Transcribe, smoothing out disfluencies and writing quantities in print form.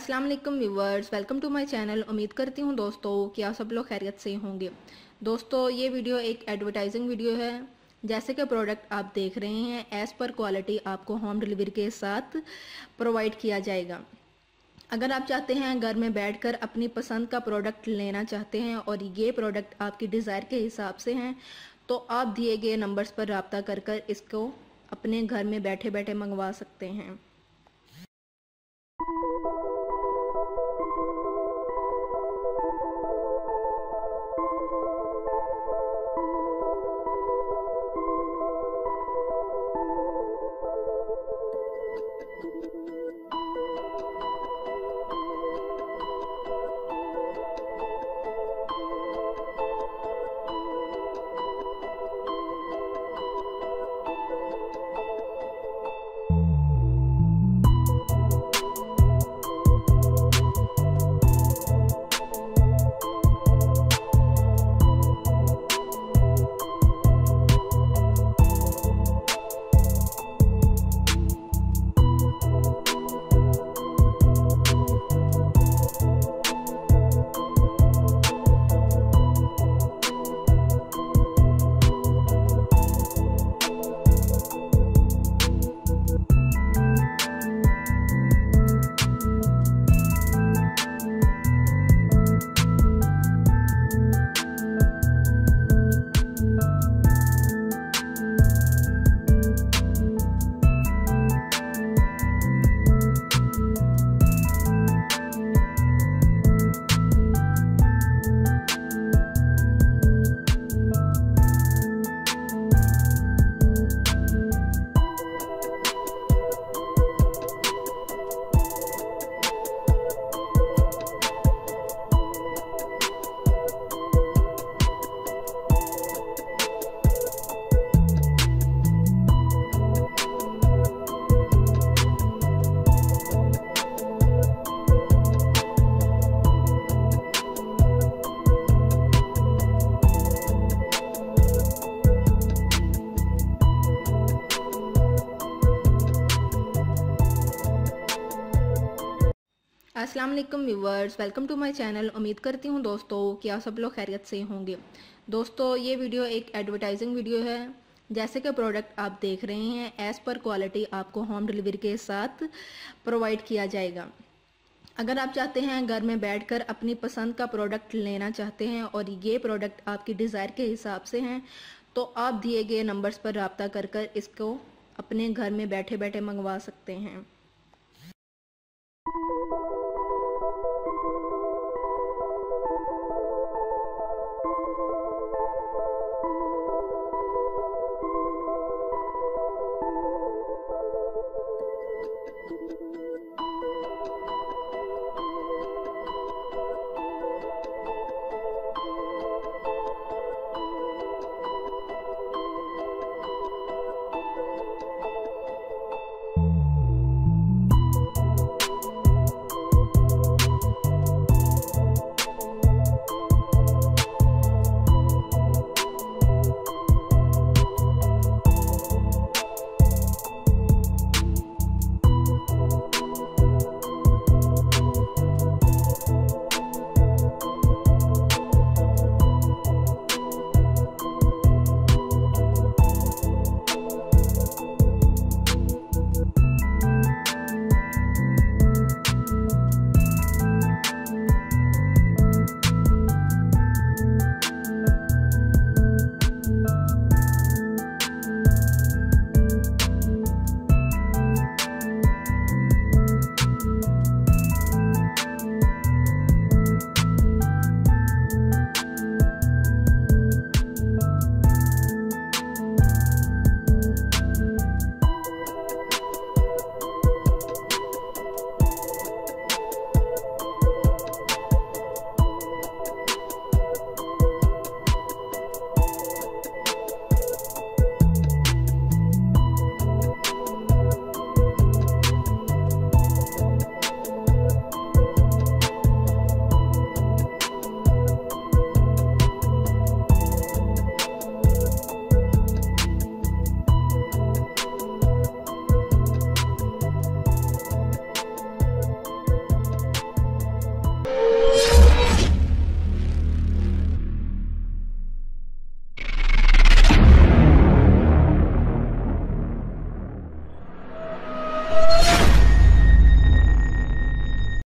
अस्सलाम वालेकुम viewers, welcome to my channel. उम्मीद करती हूँ दोस्तों कि आप सब लोग खैरियत से होंगे। दोस्तों ये वीडियो एक एडवर्टाइजिंग वीडियो है। जैसे कि प्रोडक्ट आप देख रहे हैं, एज़ पर क्वालिटी आपको होम डिलीवरी के साथ प्रोवाइड किया जाएगा। अगर आप चाहते हैं घर में बैठकर अपनी पसंद का प्रोडक्ट लेना चाहते हैं और ये प्रोडक्ट आपकी डिज़ायर के हिसाब से हैं, तो आप दिए गए नंबर्स पर रब्ता कर कर इसको अपने घर में बैठे बैठे मंगवा सकते हैं। अस्सलाम वालेकुम viewers, welcome to my channel. उम्मीद करती हूँ दोस्तों कि आप सब लोग खैरियत से होंगे। दोस्तों ये वीडियो एक एडवर्टाइजिंग वीडियो है। जैसे कि प्रोडक्ट आप देख रहे हैं, एज़ पर क्वालिटी आपको होम डिलीवरी के साथ प्रोवाइड किया जाएगा। अगर आप चाहते हैं घर में बैठकर अपनी पसंद का प्रोडक्ट लेना चाहते हैं और ये प्रोडक्ट आपकी डिज़ायर के हिसाब से हैं, तो आप दिए गए नंबर्स पर रब्ता कर कर इसको अपने घर में बैठे बैठे मंगवा सकते हैं।